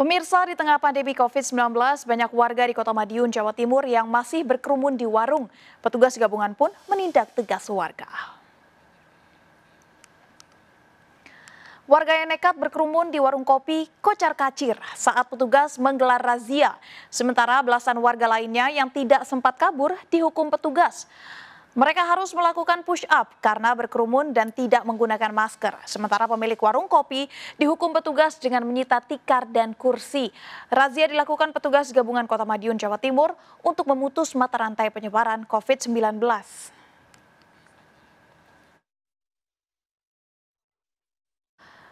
Pemirsa, di tengah pandemi COVID-19, banyak warga di Kota Madiun, Jawa Timur yang masih berkerumun di warung. Petugas gabungan pun menindak tegas warga. Warga yang nekat berkerumun di warung kopi kocar-kacir saat petugas menggelar razia. Sementara belasan warga lainnya yang tidak sempat kabur dihukum petugas. Mereka harus melakukan push up karena berkerumun dan tidak menggunakan masker. Sementara pemilik warung kopi dihukum petugas dengan menyita tikar dan kursi. Razia dilakukan petugas gabungan Kota Madiun, Jawa Timur untuk memutus mata rantai penyebaran COVID-19.